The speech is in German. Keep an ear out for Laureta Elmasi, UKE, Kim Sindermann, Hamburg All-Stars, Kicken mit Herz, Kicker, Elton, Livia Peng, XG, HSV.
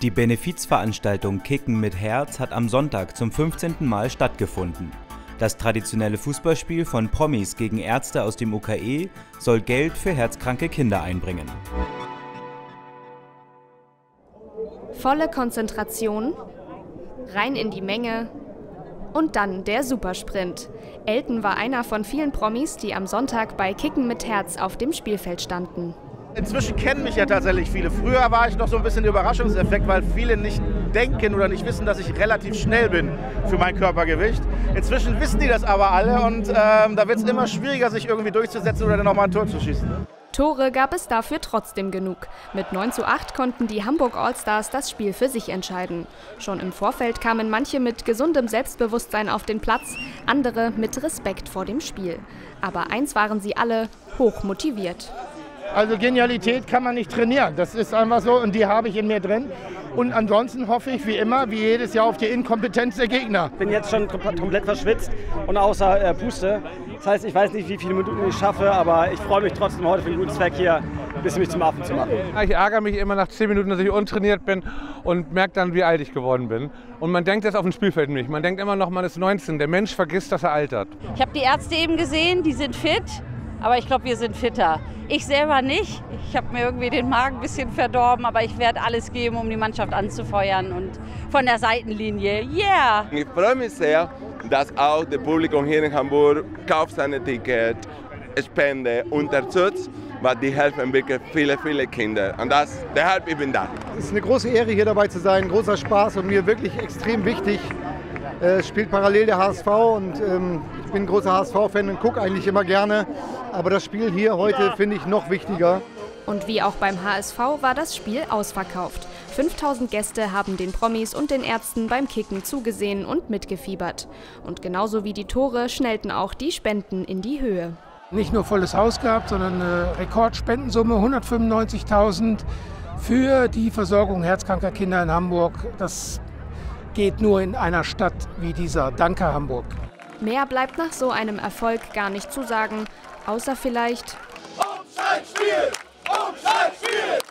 Die Benefizveranstaltung Kicken mit Herz hat am Sonntag zum 15. Mal stattgefunden. Das traditionelle Fußballspiel von Promis gegen Ärzte aus dem UKE soll Geld für herzkranke Kinder einbringen. Volle Konzentration, rein in die Menge und dann der Supersprint. Elton war einer von vielen Promis, die am Sonntag bei Kicken mit Herz auf dem Spielfeld standen. Inzwischen kennen mich ja tatsächlich viele. Früher war ich noch so ein bisschen der Überraschungseffekt, weil viele nicht denken oder nicht wissen, dass ich relativ schnell bin für mein Körpergewicht. Inzwischen wissen die das aber alle und da wird es immer schwieriger, sich irgendwie durchzusetzen oder dann nochmal ein Tor zu schießen. Tore gab es dafür trotzdem genug. Mit 9:8 konnten die Hamburg All-Stars das Spiel für sich entscheiden. Schon im Vorfeld kamen manche mit gesundem Selbstbewusstsein auf den Platz, andere mit Respekt vor dem Spiel. Aber eins waren sie alle, hoch motiviert. Also Genialität kann man nicht trainieren, das ist einfach so und die habe ich in mir drin. Und ansonsten hoffe ich wie immer, wie jedes Jahr auf die Inkompetenz der Gegner. Ich bin jetzt schon komplett verschwitzt und außer Puste. Das heißt, ich weiß nicht, wie viele Minuten ich schaffe, aber ich freue mich trotzdem heute für einen guten Zweck hier, ein bisschen mich zum Affen zu machen. Ich ärgere mich immer nach 10 Minuten, dass ich untrainiert bin und merke dann, wie alt ich geworden bin. Und man denkt das auf dem Spielfeld nicht, man denkt immer noch, man ist 19. Der Mensch vergisst, dass er altert. Ich habe die Ärzte eben gesehen, die sind fit. Aber ich glaube, wir sind fitter. Ich selber nicht. Ich habe mir irgendwie den Magen ein bisschen verdorben, aber ich werde alles geben, um die Mannschaft anzufeuern und von der Seitenlinie. Yeah! Ich freue mich sehr, dass auch das Publikum hier in Hamburg kauft seine Tickets, Spende, unterstützt, weil die helfen wirklich viele Kinder. Und deshalb bin ich da. Es ist eine große Ehre, hier dabei zu sein, großer Spaß und mir wirklich extrem wichtig. Spielt parallel der HSV und ich bin ein großer HSV-Fan und gucke eigentlich immer gerne. Aber das Spiel hier heute finde ich noch wichtiger. Und wie auch beim HSV war das Spiel ausverkauft. 5000 Gäste haben den Promis und den Ärzten beim Kicken zugesehen und mitgefiebert. Und genauso wie die Tore schnellten auch die Spenden in die Höhe. Nicht nur volles Haus gehabt, sondern eine Rekordspendensumme, 195.000 für die Versorgung herzkranker Kinder in Hamburg. Das geht nur in einer Stadt wie dieser. Danke, Hamburg. Mehr bleibt nach so einem Erfolg gar nicht zu sagen, außer vielleicht Umschaltspiel! Umschaltspiel!